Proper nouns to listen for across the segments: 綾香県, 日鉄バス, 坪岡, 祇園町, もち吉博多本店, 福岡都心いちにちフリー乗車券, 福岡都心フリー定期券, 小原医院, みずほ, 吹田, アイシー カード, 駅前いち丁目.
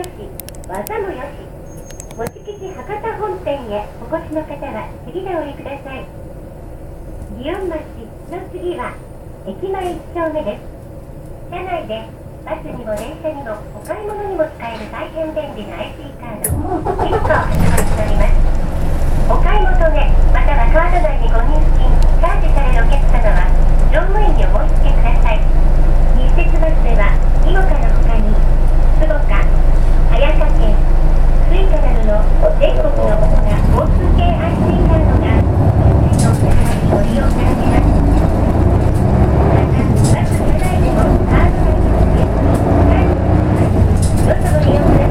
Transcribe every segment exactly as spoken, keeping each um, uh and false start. よし、技もよし。もち吉博多本店へお越しの方は次でお降りください。祇園町の次は駅前いち丁目です。車内でバスにも電車にもお買い物にも使える大変便利な アイシー カードいっこを発売しております。お買い求めまたはカード内にご入金チャージされるお客様は乗務員にお申し付けください。日鉄バスでは以後から他に坪岡、綾香県、吹田などの全国の主な交通系 アイシー カードが運転の支払いを利用されています。またバス車内でもカード内にご入金チャージされるお客様はどうぞご利用ください。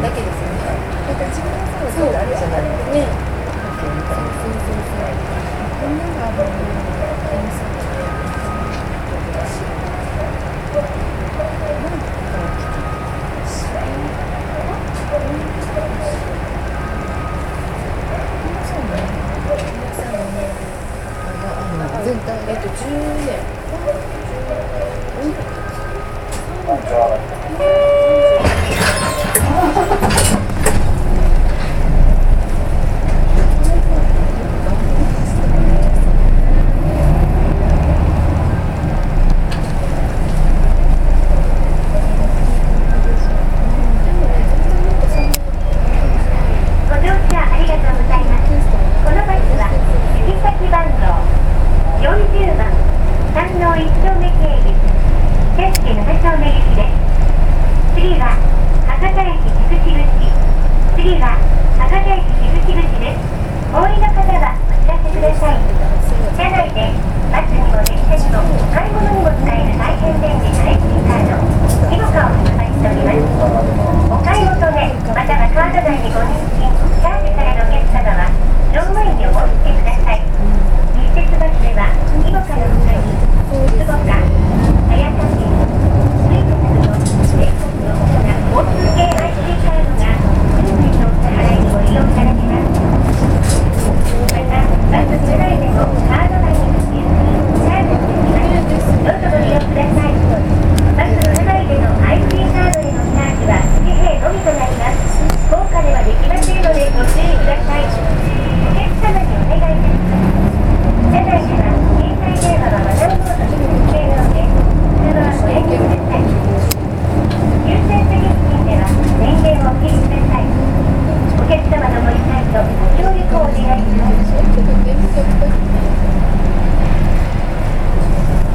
だけですよね。なんか自分のそういうのあるじゃないですか。ね。全体えっとじゅうえん。平日はあ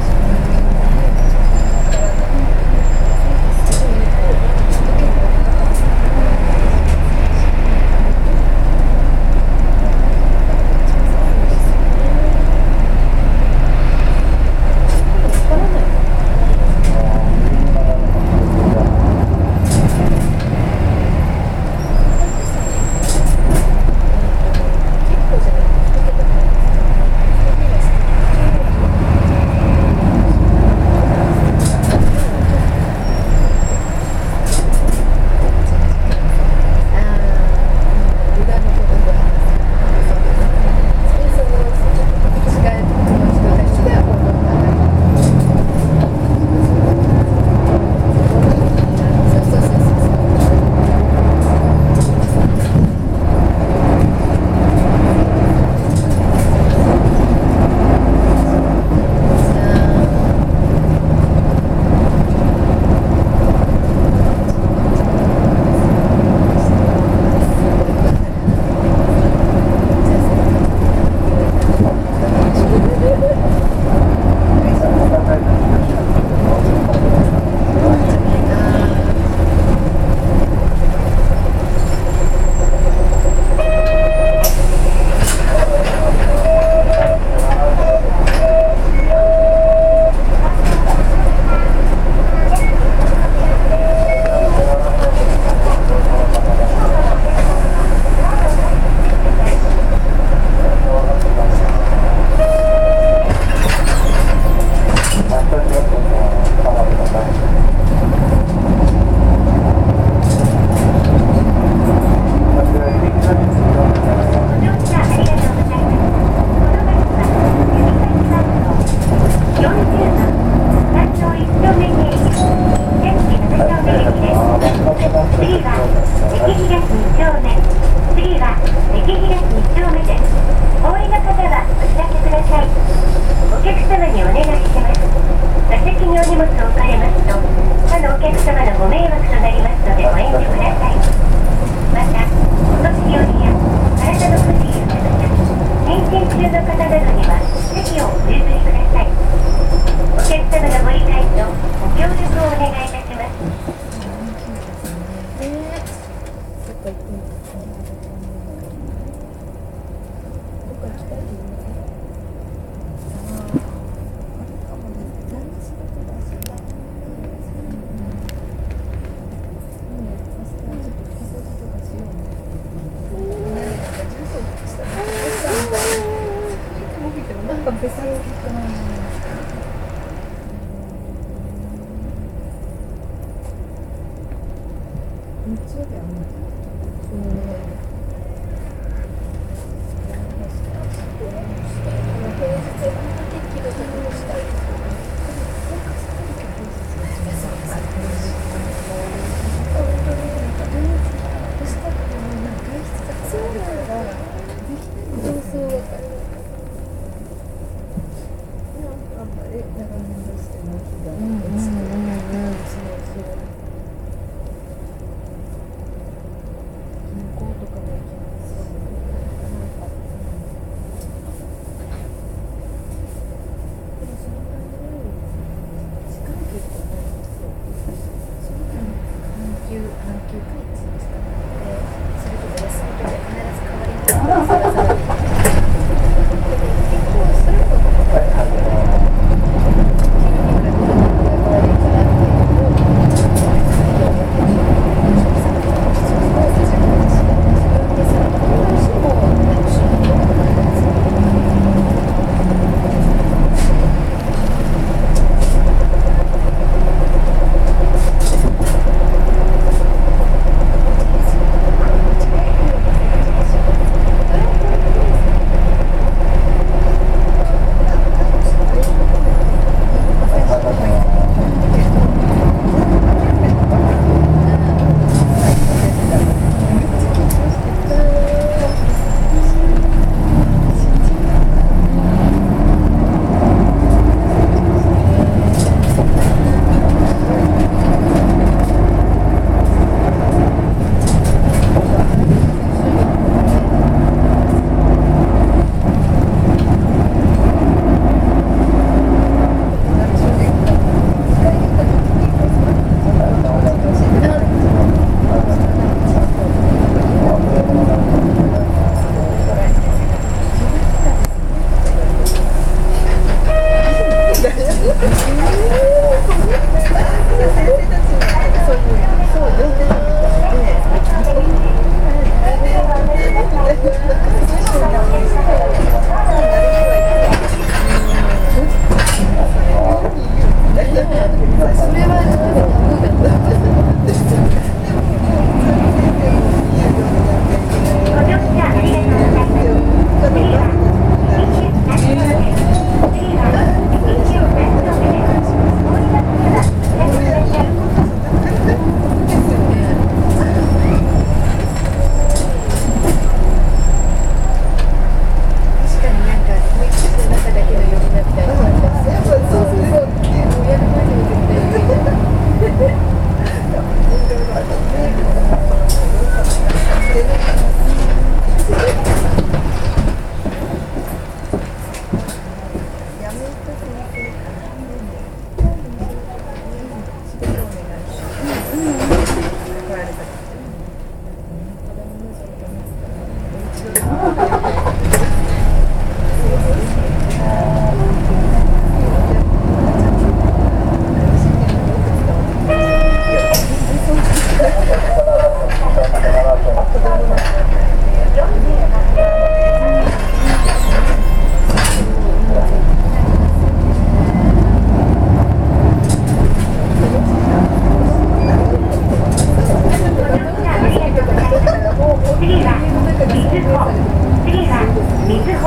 んまり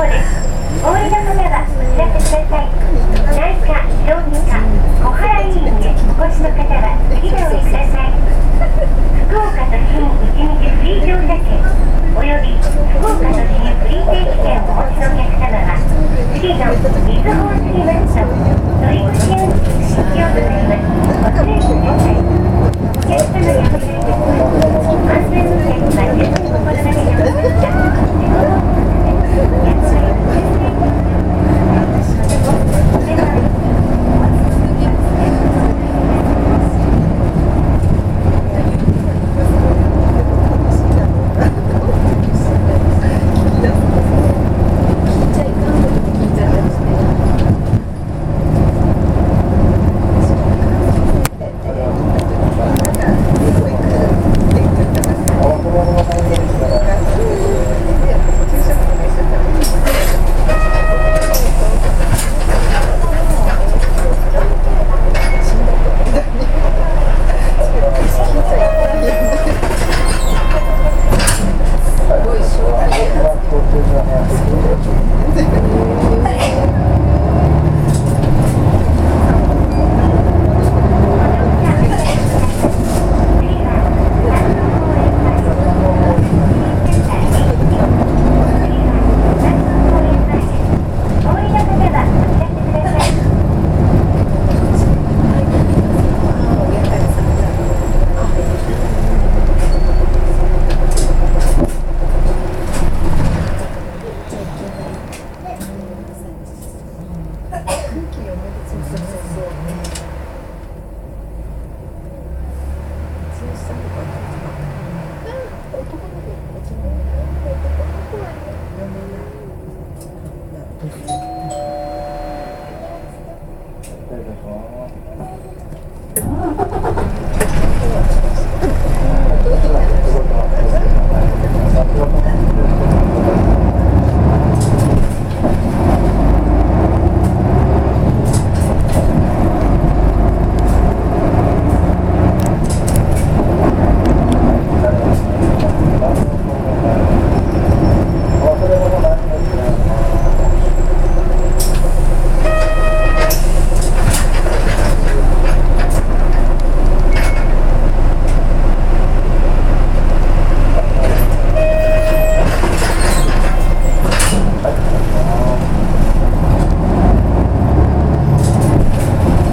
方です。お降りの方はお知らせください。内科、小児科、小原医院へお越しの方は次でお降りください。福岡都心いちにちフリー乗車券および福岡都心フリー定期券をお持ちのお客様は次のみずほを過ぎますと乗り口運賃不適用となります。ご注意く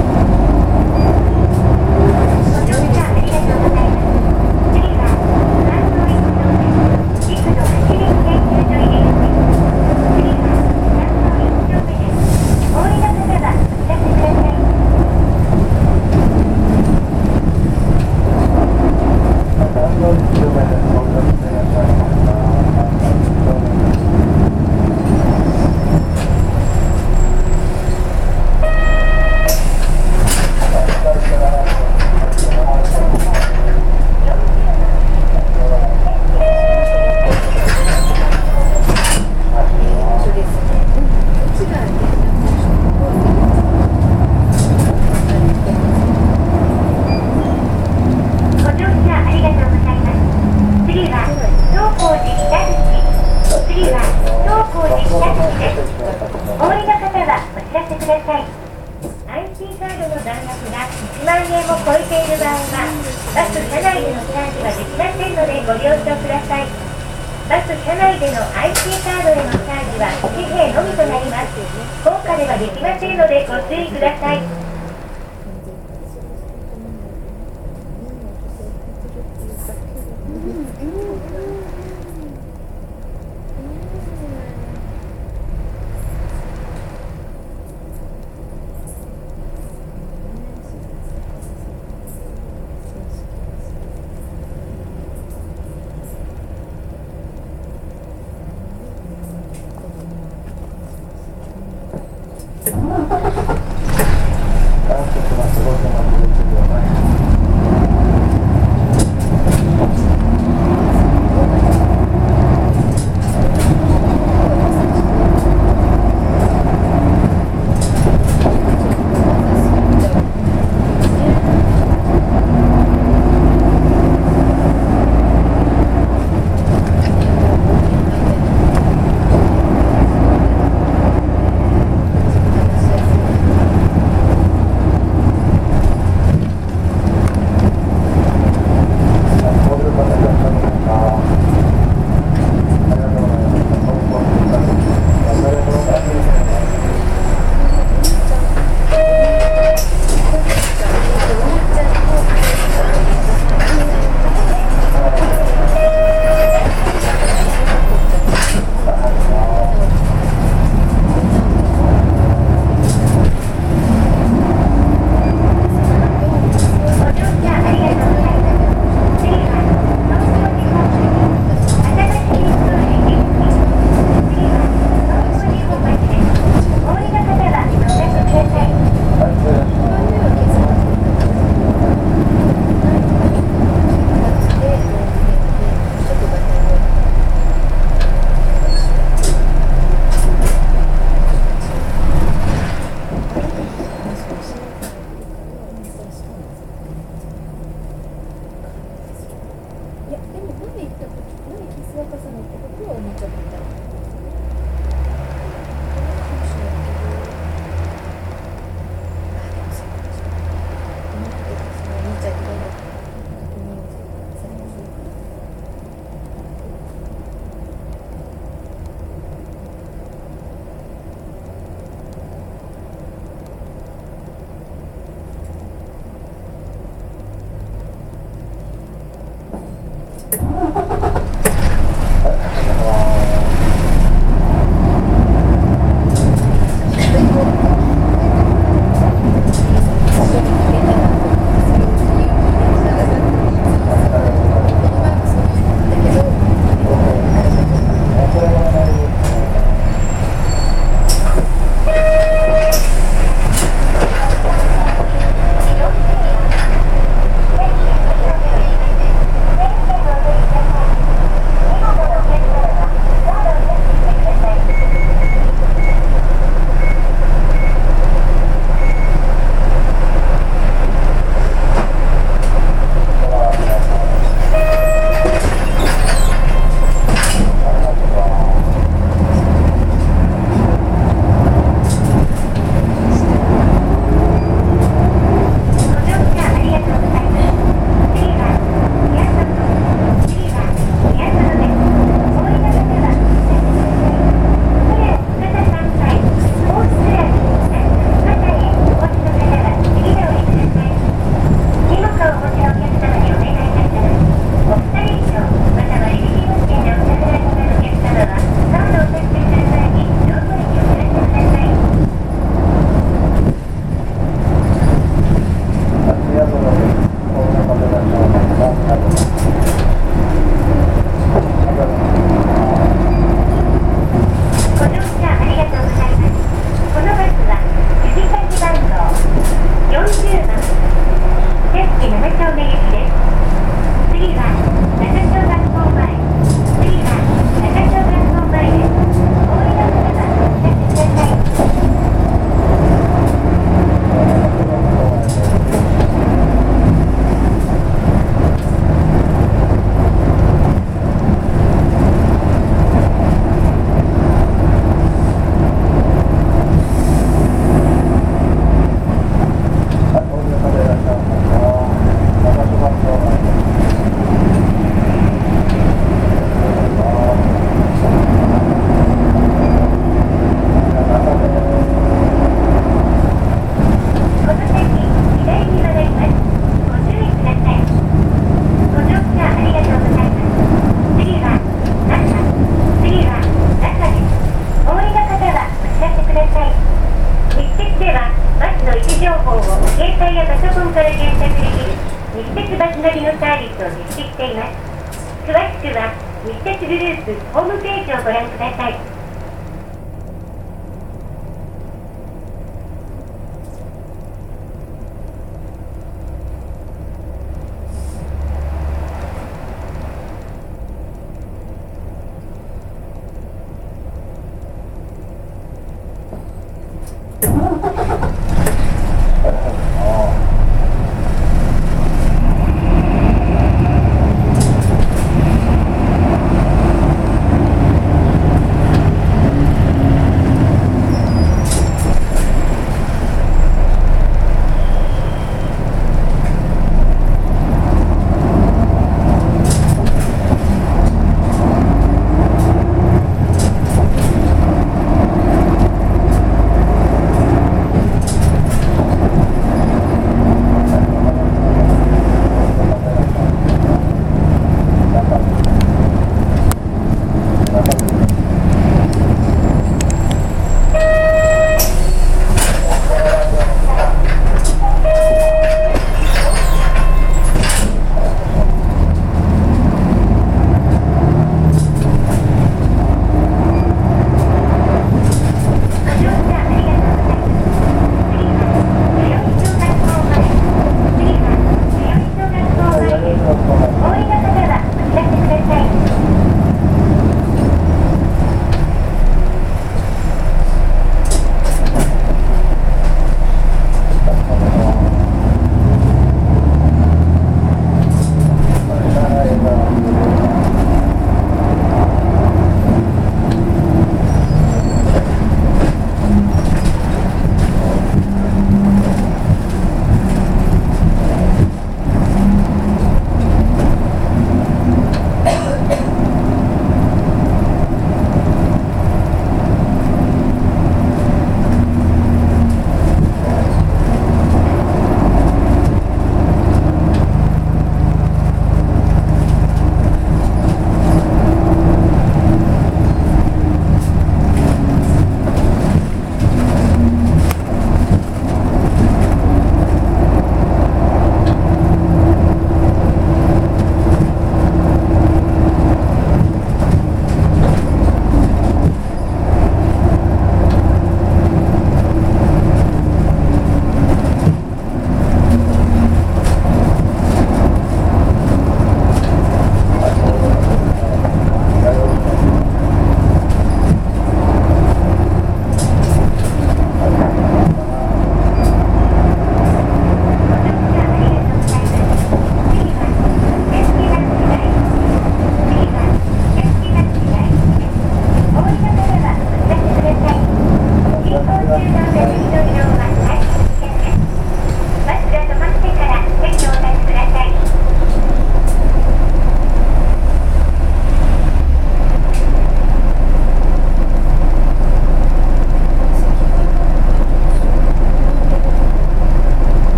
ださい。お客様にお知らせください。